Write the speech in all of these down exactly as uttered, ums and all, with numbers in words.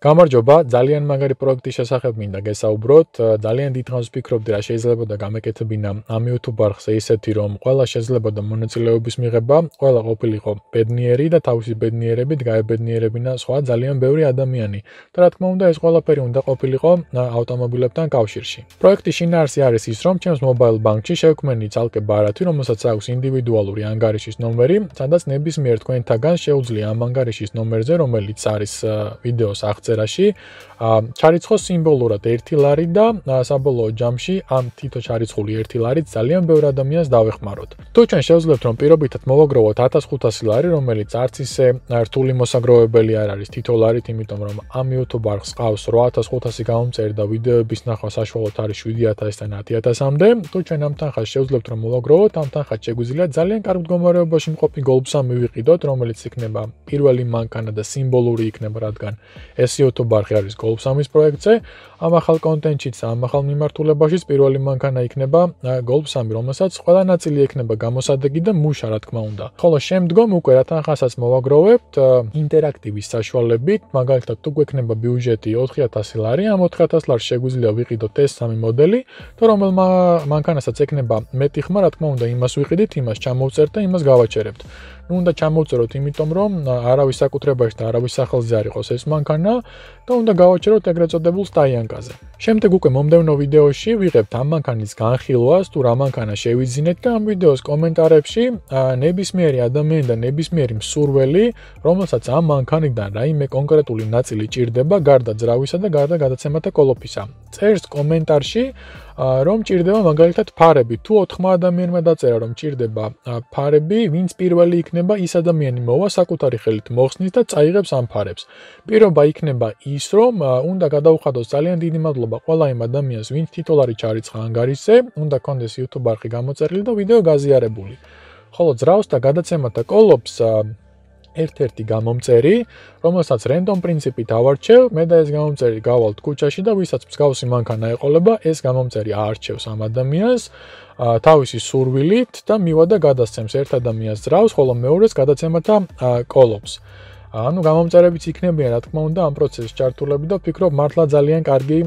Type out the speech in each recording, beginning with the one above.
გამარჯობა, ძალიან მაგარი პროექტის შესახებ მინდა გესაუბროთ. Ძალიან დიდხანს ვფიქრობდი რა შეიძლებოდა გამეკეთებინა ამ YouTube არხზე ისეთი, რომ ყველა შეიძლებოდა მონაწილეობის მიღება, ყველა ყოფილიყო ბედნიერი და თავისი ბედნიერებით გაებედნიერებინა სხვა ძალიან ბევრი ადამიანი. და რა თქმა უნდა, ეს ყველაფერი უნდა ყოფილიყო ავტომობილებთან კავშირში. პროექტის შინაარსი არის ის, რომ ჩემს Mobile Bank-ში შევქმნილი ცალკე ბარათი, რომელსაც აქვს ინდივიდუალური ანგარიშის ნომერი, სადაც ნებისმიერ თქვენთაგან შეუძლია ამ ანგარიშის ნომერზე, რომელიც არის ვიდეოს აღწერაში რაში ჩარიცხო სიმბოლურად ერთი ლარი და საბოლოო ჯამში ამ თითო ჩარიცხული ერთი ლარი ძალიან ბევრ ადამიანს დავეხმაროთ. თუ ჩვენ შევძლებთ რომ პირობითად მოვაგროვოთ ათას ხუთასი ლარი, რომელიც არც ისე რთული მოსაგროვებელი არ არის თითო ლარით, იმიტომ რომ ამ YouTube არხს ყავს ოთხ ათას ხუთასი გამომწერი და ვიდეოების ნახვა საშუალოდ არის შვიდი ათასიდან ათი ათასამდე. თუ ჩვენ ამ თანხას შევძლებთ რომ მოვაგროვოთ, ამ თანხას შეგვიძლია ძალიან კარგ მდგომარეობაში მყოფი გოლფსა მივიყიდოთ, რომელიც იქნება პირველი მანქანა და სიმბოლური იქნება, რადგან ეს YouTube არხი არის გოლფსამის პროექტზე. ამ ახალ კონტენტშიც, ამ ახალ მიმართულებაშიც პირველი მანქანა იქნება გოლფსამი, რომელსაც ყველა ნაწილი ექნება გამოსადეგი და მუშა, რა თქმა უნდა. ხოლო შემდგომ უკვე რა თანხასაც მოვაგროვებთ ინტერაქტივის საშუალებით, მაგალითად თუ გვექნება ბიუჯეტი ოთხი ათასი ლარი, ამ ოთხ ათასს ლარს შეგვიძლია ვიყიდოთ ეს სამი მოდელი, და რომელმა მანქანასაც ექნება მეტი ხმა, რა თქმა უნდა, იმას ვიყიდით, იმას ჩამოვწერთ და იმას გავაჩერებთ. უნდა ჩამოვწეროთ, იმიტომ რომ არავის საკუთრებაში და არავის სახელზე არ იყოს ეს მანქანა და უნდა გავაჩეროთ ეგრეთ წოდებულ სტაიანკაზე. შემდეგ უკვე მომდევნო ვიდეოში ვიღებთ ამ მანქანის განხილვას, თუ რა მანქანა შევიძინეთ და ამ ვიდეოს კომენტარებში ნებისმიერი ადამიანი და ნებისმიერი მსურველი, რომელსაც ამ მანქანიდან რაიმე კონკრეტული ნაწილი ჭირდება, გარდა ძრავისა და გარდა გადაცემათა კოლოფისა, წერს კომენტარში რომ ჭირდება მაგალითად ფარები. თუ ოთხმა ადამიანმა დაწერა რომ ჭირდება ფარები, ვინც პირველი იქნება, ის ადამიანი მოვა საკუთარი ხელით მოხსნის და წაიღებს ამ ფარებს. პირობა იქნება ის, რომ უნდა გადაუხადოს ძალიან დიდი მადლობა ყველა იმ ადამიანს, ვინც თითო ლარი ჩარიცხა ანგარიშზე, უნდა კონდეს YouTube არხი გამოწერილი და ვიდეო გაზიარებული. ხოლო ძრავს და გადაცემათა კოლოფს ერთ-ერთი გამომწერი, რომელსაც რენდომ პრინციპით ავარჩევ, მე და ეს გამომწერი გავალთ ქუჩაში და ვისაც მსგავსი მანქანა ეყოლება, ეს გამომწერი აარჩევს ამ ადამიანს თავისი სურვილით და მივა და გადასცემს ერთ ადამიანს ძრავს, ხოლო მეორეს გადაცემათა კოლოფს. ანუ გამომწერებიც იქნებიან, რა თქმა უნდა, ამ პროცესში ჩართულები და ვფიქრობ, მართლა ძალიან კარგი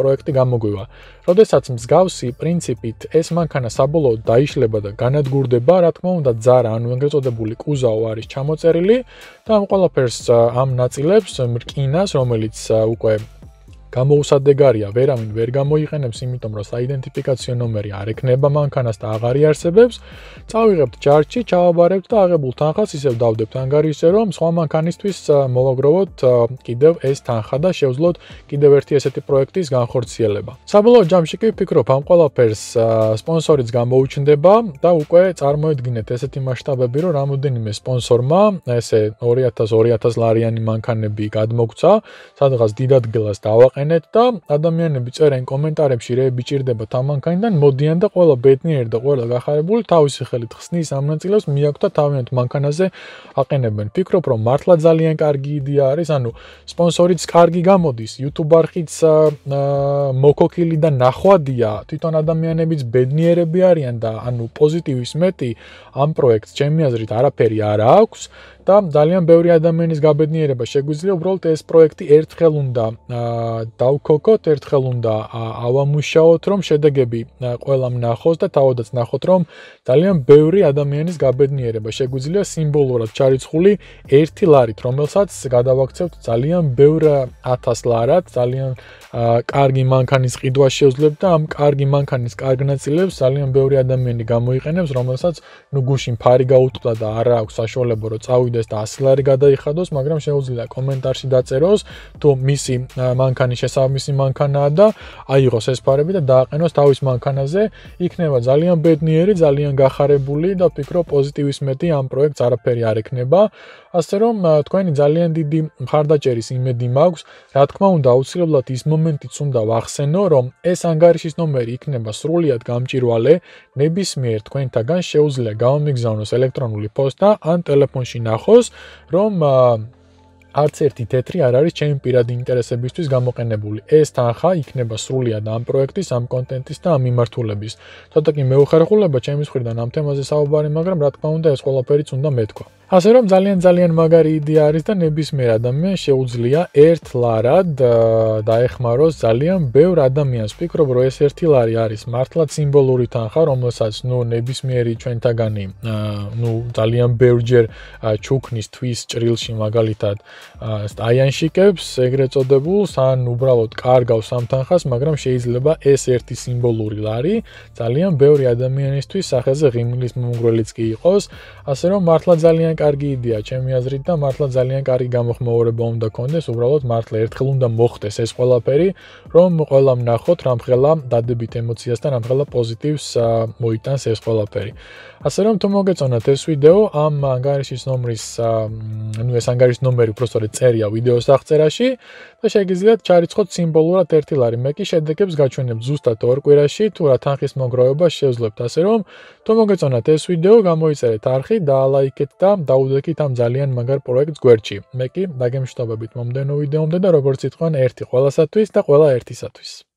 პროექტი გამოგვივა. როდესაც მსგავსი პრინციპით ეს მანქანა საბოლოოდ დაიშლება და განადგურდება, რა თქმა უნდა, ძარა, ანუ ეგრეთ წოდებული კუზაო არის ჩამოწერილი და ამ ყველაფერს, ამ ნაწილებს, რკინას, რომელიც უკვე გამოუსადეგარია, ვერავინ ვერ გამოიყენებს, იმიტომ რომ საიდენტიფიკაციო ნომერი არ ექნება მანქანას და აღარ იარსებებს. წავიღებთ ჯარში, ჩავაბარებთ და აღებულ თანხას ისევ დავდებთ ანგარიშზე, რომ სხვა მანქანისთვის მოვაგროვოთ კიდევ ეს თანხა და შევძლოთ კიდევ ერთი ესეთი პროექტის განხორციელება. საბოლოო ჯამში კი ვფიქრობ, ამ ყველაფერს სპონსორიც გამოუჩნდება და უკვე წარმოედგინეთ ესეთი მასშტაბები, რომ რამოდენიმე სპონსორმა ესე ორი ათას ორი ათას ლარიანი მანქანები გადმოგცა, სადღაც დიდადგილას დავაყენეთ და ადამიანები წერენ კომენტარებში, რეები ჭირდება თამანქანიდან, მოდიან და ყველა ბედნიერი და ყველა გახარებული თავისი ხელით ხსნის ამ ნაწილებს მიაქვს და თავიანთ მანქანაზე აყენებენ. ფიქრობ, რომ მართლა ძალიან კარგი იდეა არის, ანუ სპონსორიც კარგი გამოდის, YouTube არხიც მოქოქილი და ნახვადია, თვითონ ადამიანებიც ბედნიერები არიან და ანუ პოზიტივის მეტი ამ პროექტს ჩემი აზრით არაფერი არ აქვს და ძალიან ბევრი ადამიანის გაბედნიერება შეგვიძლია. უბრალოდ ეს პროექტი ერთხელ უნდა დავქოქოთ, ერთხელ უნდა ავამუშაოთ, რომ შედეგები ყველამ ნახოს და თავადაც ნახოთ, რომ ძალიან ბევრი ადამიანის გაბედნიერება შეგვიძლია სიმბოლურად ჩარიცხული ერთი ლარით, რომელსაც გადავაქცევთ ძალიან ბევრ ათას ლარად, ძალიან კარგი მანქანის ყიდვა შევძლებ და ამ კარგი მანქანის კარგ ნაწილებს ძალიან ბევრი ადამიანი გამოიყენებს, რომელსაც ნუ გუშინ ფარი გაუტყდა და არ აქვს საშუალება რომ წავიდეს და ასი ლარი გადაიხადოს, მაგრამ შეუძლია კომენტარში დაწეროს, თუ მისი მანქანა შესაბამისი მანქანაა და აიღოს ეს ფარები და დააყენოს თავის მანქანაზე. იქნება ძალიან ბედნიერი, ძალიან გახარებული და ვფიქრობ, პოზიტივის მეტი ამ პროექტს არაფერი არ ექნება. ასე რომ თქვენი ძალიან დიდი მხარდაჭერის იმედი მაქვს. რა თქმა უნდა, აუცილებლად ის მომენტიც უნდა ვახსენო, რომ ეს ანგარიშის ნომერი იქნება სრულიად გამჭირვალე. ნებისმიერ თქვენთაგან შეუძლია გამიგზავნოს ელექტრონული პოსტა ან ტელეფონში ნახოს, რომ არც ერთი თეთრი არ არის ჩემი პირადი ინტერესებისთვის გამოყენებული. ეს თანხა იქნება სრულიად ამ პროექტის, ამ კონტენტის და ამ მიმართულების. ცოტა კი მეუხერხულება ჩემის მხრიდან ამ თემაზე საუბარი, მაგრამ რა თქმა უნდა, ეს ყველაფერიც უნდა მეთქვა. Ასე რომ ძალიან ძალიან მაგარი იდეა არის და ნებისმიერ ადამიანს შეუძლია ერთ ლარად დაეხმაროს ძალიან ბევრ ადამიანს. ვფიქრობ, რომ ეს ერთი ლარი არის მართლაც სიმბოლური თანხა, რომელსაც ნუ ნებისმიერი ჩვენთაგანი ნუ ძალიან ბევრჯერ ჩუქნისთვის ჭრილში მაგალითად აიანშიკებს ეგრეთ წოდებულს ან უბრალოდ კარგავს ამ თანხას, მაგრამ შეიძლება ეს ერთი სიმბოლური ლარი ძალიან ბევრი ადამიანისთვის სახეზე ღიმილის მომგვრელიც კი იყოს. ასე რომ მართლაც ძალიან კარგი იდეა ჩემი აზრით და მართლა ძალიან კარი გამოხმაურება უნდა კონდეს, უბრალოდ მართლა ერთხელ უნდა მოხდეს ეს ყველაფერი, რომ ყველა ვნახოთ რამხელა დადებით ემოციას და რამხელა პოზიტივს მოიტანს ეს ყველაფერი. ასე რომ თუ მოგეწონათ ეს ვიდეო, ამ ანგარიშის ნომრის, ანუ ეს ანგარიშის ნომერი უბრალოდ წერია ვიდეოს აღწერაში და შეგიძლიათ ჩარიცხოთ სიმბოლურად ერთი ლარი. მე კი შედეგებს გაჩვენებ ზუსტად ორ კვირაში, თუ რა თანხის მოგროვება შევძლებთ. ასე რომ თუ მოგეწონათ ეს ვიდეო, გამოიწერეთ არხი, დალაიქეთ და დაუდექით ამ ძალიან მაგარ პროექტს გვერდში. მე კი დაგემშვიდობებით მომდენო ვიდეომდე და როგორც იტყვიან, ერთი ყველასათვის და ყველა ერთისათვის.